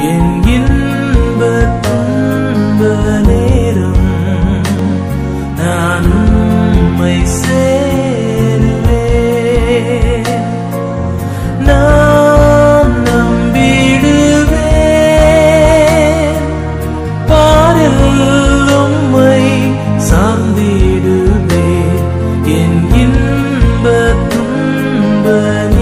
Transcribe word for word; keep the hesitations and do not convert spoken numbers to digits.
Hãy subscribe